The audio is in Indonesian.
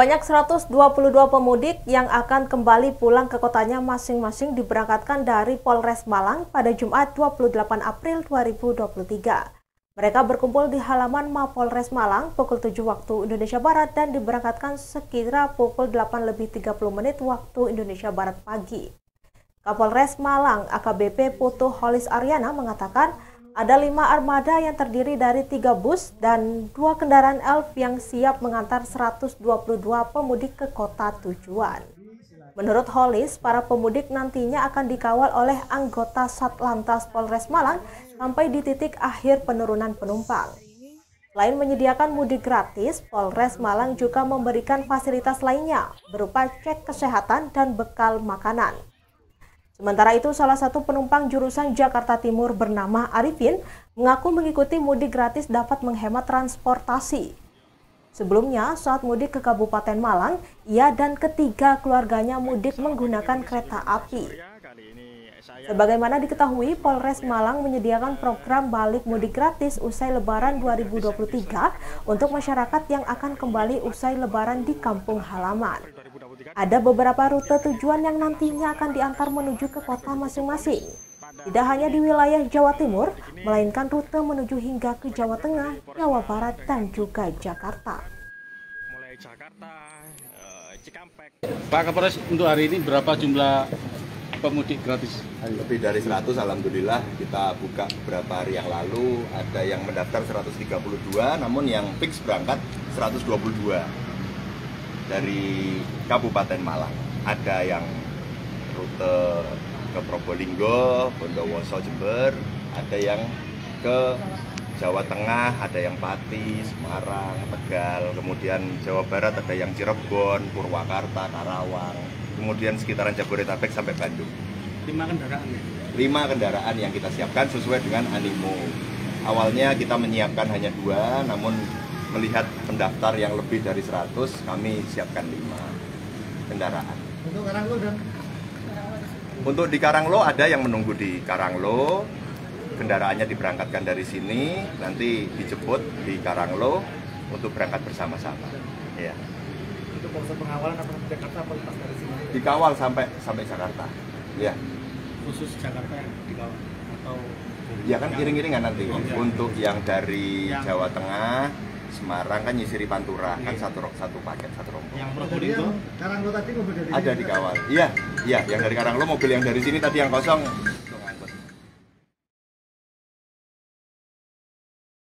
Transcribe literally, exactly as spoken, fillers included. Sebanyak seratus dua puluh dua pemudik yang akan kembali pulang ke kotanya masing-masing diberangkatkan dari Polres Malang pada Jumat dua puluh delapan April dua ribu dua puluh tiga. Mereka berkumpul di halaman Mapolres Malang pukul tujuh waktu Indonesia Barat dan diberangkatkan sekira pukul delapan lebih tiga puluh menit waktu Indonesia Barat pagi. Kapolres Malang A K B P Putu Kholis Aryana mengatakan ada lima armada yang terdiri dari tiga bus dan dua kendaraan elf yang siap mengantar seratus dua puluh dua pemudik ke kota tujuan. Menurut Kholis, para pemudik nantinya akan dikawal oleh anggota Satlantas Polres Malang sampai di titik akhir penurunan penumpang. Selain menyediakan mudik gratis, Polres Malang juga memberikan fasilitas lainnya berupa cek kesehatan dan bekal makanan. Sementara itu, salah satu penumpang jurusan Jakarta Timur bernama Arifin mengaku mengikuti mudik gratis dapat menghemat transportasi. Sebelumnya, saat mudik ke Kabupaten Malang, ia dan ketiga keluarganya mudik menggunakan kereta api. Sebagaimana diketahui, Polres Malang menyediakan program balik mudik gratis usai Lebaran dua ribu dua puluh tiga untuk masyarakat yang akan kembali usai Lebaran di kampung halaman. Ada beberapa rute tujuan yang nantinya akan diantar menuju ke kota masing-masing. Tidak hanya di wilayah Jawa Timur, melainkan rute menuju hingga ke Jawa Tengah, Jawa Barat, dan juga Jakarta. Mulai Jakarta, Cikampek. Pak Kapolres, untuk hari ini berapa jumlah pemudik gratis? Lebih dari seratus, alhamdulillah. Kita buka beberapa hari yang lalu, ada yang mendaftar seratus tiga puluh dua, namun yang fix berangkat seratus dua puluh dua. Dari Kabupaten Malang, ada yang rute ke Probolinggo, Bondowoso, Jember, ada yang ke Jawa Tengah, ada yang Pati, Semarang, Tegal, kemudian Jawa Barat ada yang Cirebon, Purwakarta, Karawang, kemudian sekitaran Jabodetabek sampai Bandung. Lima kendaraan ya? Lima kendaraan yang kita siapkan sesuai dengan animo. Awalnya kita menyiapkan hanya dua, namun melihat pendaftar yang lebih dari seratus, kami siapkan lima kendaraan. Untuk Karanglo dan? Untuk di Karanglo ada yang menunggu di Karanglo, kendaraannya diberangkatkan dari sini, nanti dijemput di Karanglo untuk berangkat bersama-sama. Ya. Untuk proses pengawalan apa di Jakarta apa lepas dari sini? Dikawal sampai sampai Jakarta. Ya. Khusus Jakarta yang dikawal atau? Ya kan kiring-kiringan nanti. Untuk yang dari yang... Jawa Tengah, Semarang kan nyisiri Pantura, kan satu satu paket, satu rombongan. Yang Probolinggo, Karanglo tadi mobil dari ada dikawal. Iya, iya, yang dari Karanglo mobil yang dari sini tadi yang kosong